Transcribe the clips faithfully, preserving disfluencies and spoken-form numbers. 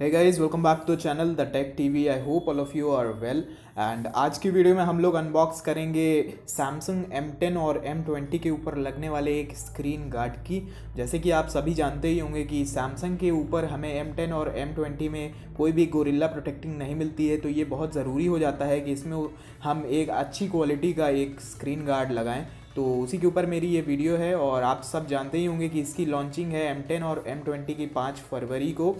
Hey guys welcome back to channel the tech TV. I hope all of you are well. And आज की video में हम लोग unbox करेंगे Samsung M ten और M twenty के ऊपर लगने वाले एक स्क्रीन गार्ड की। जैसे कि आप सभी जानते ही होंगे कि सैमसंग के ऊपर हमें एम टेन और एम ट्वेंटी में कोई भी गोरिल्ला प्रोटेक्टिंग नहीं मिलती है, तो ये बहुत ज़रूरी हो जाता है कि इसमें हम एक अच्छी क्वालिटी का एक स्क्रीन गार्ड लगाएँ। तो उसी के ऊपर मेरी ये वीडियो है। और आप सब जानते ही होंगे कि इसकी लॉन्चिंग है एम टेन और एम ट्वेंटी की पाँच फरवरी को।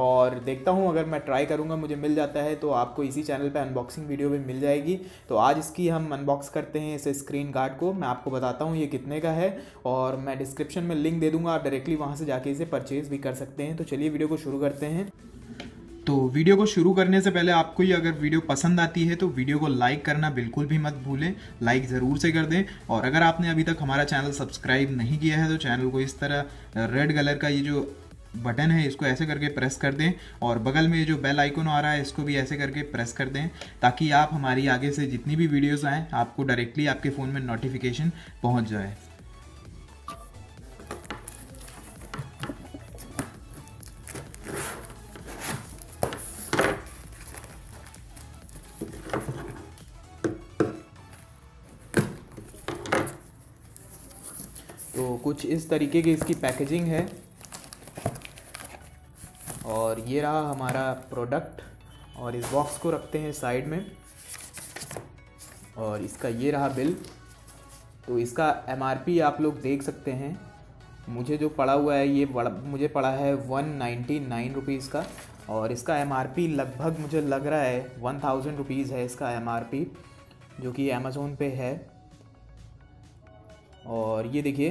और देखता हूँ, अगर मैं ट्राई करूँगा मुझे मिल जाता है तो आपको इसी चैनल पे अनबॉक्सिंग वीडियो भी मिल जाएगी। तो आज इसकी हम अनबॉक्स करते हैं इस स्क्रीन गार्ड को। मैं आपको बताता हूँ ये कितने का है और मैं डिस्क्रिप्शन में लिंक दे दूँगा, आप डायरेक्टली वहाँ से जाके इसे परचेज़ भी कर सकते हैं। तो चलिए वीडियो को शुरू करते हैं। तो वीडियो को शुरू करने से पहले आपको ये अगर वीडियो पसंद आती है तो वीडियो को लाइक करना बिल्कुल भी मत भूलें, लाइक ज़रूर से कर दें। और अगर आपने अभी तक हमारा चैनल सब्सक्राइब नहीं किया है तो चैनल को इस तरह रेड कलर का ये जो बटन है इसको ऐसे करके प्रेस कर दें, और बगल में ये जो बेल आइकन आ रहा है इसको भी ऐसे करके प्रेस कर दें, ताकि आप हमारी आगे से जितनी भी वीडियोज़ आएँ आपको डायरेक्टली आपके फ़ोन में नोटिफिकेशन पहुँच जाए। तो कुछ इस तरीके की इसकी पैकेजिंग है और ये रहा हमारा प्रोडक्ट। और इस बॉक्स को रखते हैं साइड में। और इसका ये रहा बिल। तो इसका एमआरपी आप लोग देख सकते हैं। मुझे जो पड़ा हुआ है ये बड़ा मुझे पड़ा है वन नाइन्टी नाइन रुपीज़ का, और इसका एमआरपी लगभग मुझे लग रहा है वन थाउजेंड रुपीज़ है इसका एमआरपी, जो कि अमेज़ोन पे है। और ये देखिए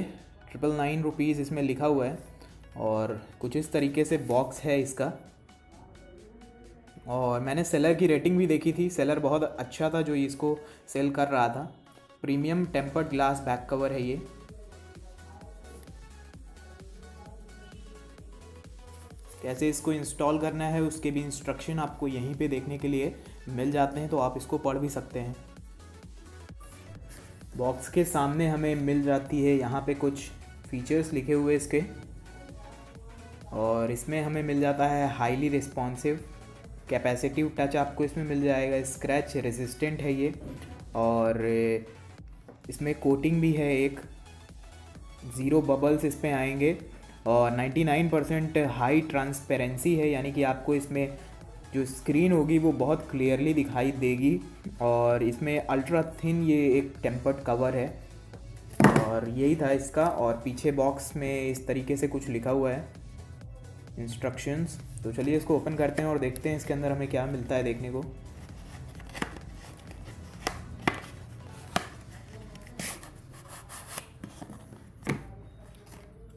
ट्रिपल नाइन रुपीज़ इसमें लिखा हुआ है। और कुछ इस तरीके से बॉक्स है इसका। और मैंने सेलर की रेटिंग भी देखी थी, सेलर बहुत अच्छा था जो इसको सेल कर रहा था। Premium tempered glass back cover है ये। कैसे इसको इंस्टॉल करना है उसके भी इंस्ट्रक्शन आपको यहीं पे देखने के लिए मिल जाते हैं, तो आप इसको पढ़ भी सकते हैं। बॉक्स के सामने हमें मिल जाती है यहाँ पे कुछ फीचर्स लिखे हुए इसके, और इसमें हमें मिल जाता है हाईली रिस्पॉन्सिव, कैपेसिटिव टच आपको इसमें मिल जाएगा, स्क्रैच रेजिस्टेंट है ये, और इसमें कोटिंग भी है एक, ज़ीरो बबल्स इसमें आएंगे, और निन्यानवे परसेंट हाई ट्रांसपेरेंसी है, यानी कि आपको इसमें जो स्क्रीन होगी वो बहुत क्लियरली दिखाई देगी। और इसमें अल्ट्रा थिन ये एक टेम्पर्ड कवर है। और यही था इसका। और पीछे बॉक्स में इस तरीके से कुछ लिखा हुआ है इंस्ट्रक्शंस। तो चलिए इसको ओपन करते हैं और देखते हैं इसके अंदर हमें क्या मिलता है देखने को।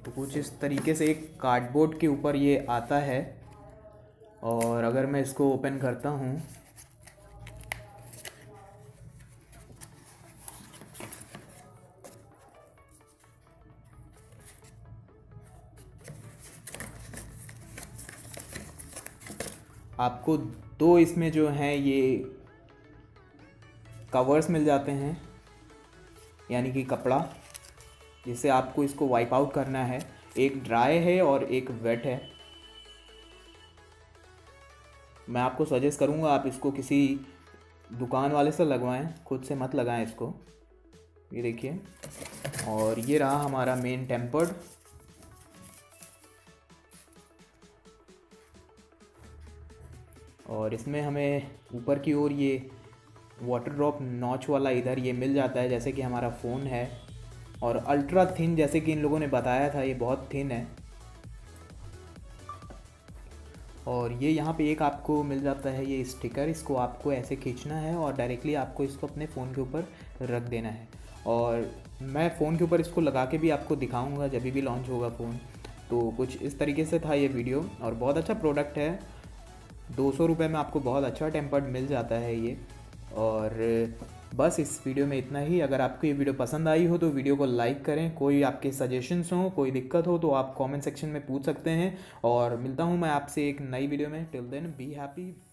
तो कुछ इस तरीके से एक कार्डबोर्ड के ऊपर ये आता है। और अगर मैं इसको ओपन करता हूँ आपको दो इसमें जो हैं ये कवर्स मिल जाते हैं, यानी कि कपड़ा, जिससे आपको इसको वाइप आउट करना है। एक ड्राई है और एक वेट है। मैं आपको सजेस्ट करूंगा आप इसको किसी दुकान वाले से लगवाएं, खुद से मत लगाएं इसको। ये देखिए। और ये रहा हमारा मेन टेम्पर्ड। और इसमें हमें ऊपर की ओर ये वाटर ड्रॉप नॉच वाला इधर ये मिल जाता है, जैसे कि हमारा फ़ोन है। और अल्ट्रा थिन, जैसे कि इन लोगों ने बताया था, ये बहुत थिन है। और ये यहाँ पे एक आपको मिल जाता है ये स्टिकर, इसको आपको ऐसे खींचना है और डायरेक्टली आपको इसको अपने फ़ोन के ऊपर रख देना है। और मैं फ़ोन के ऊपर इसको लगा के भी आपको दिखाऊंगा जब भी लॉन्च होगा फ़ोन। तो कुछ इस तरीके से था ये वीडियो। और बहुत अच्छा प्रोडक्ट है, दो सौ रुपये में आपको बहुत अच्छा टेम्पर्ड मिल जाता है ये। और बस इस वीडियो में इतना ही। अगर आपको ये वीडियो पसंद आई हो तो वीडियो को लाइक करें। कोई आपके सजेशन्स हो, कोई दिक्कत हो तो आप कमेंट सेक्शन में पूछ सकते हैं। और मिलता हूँ मैं आपसे एक नई वीडियो में। Till then be happy.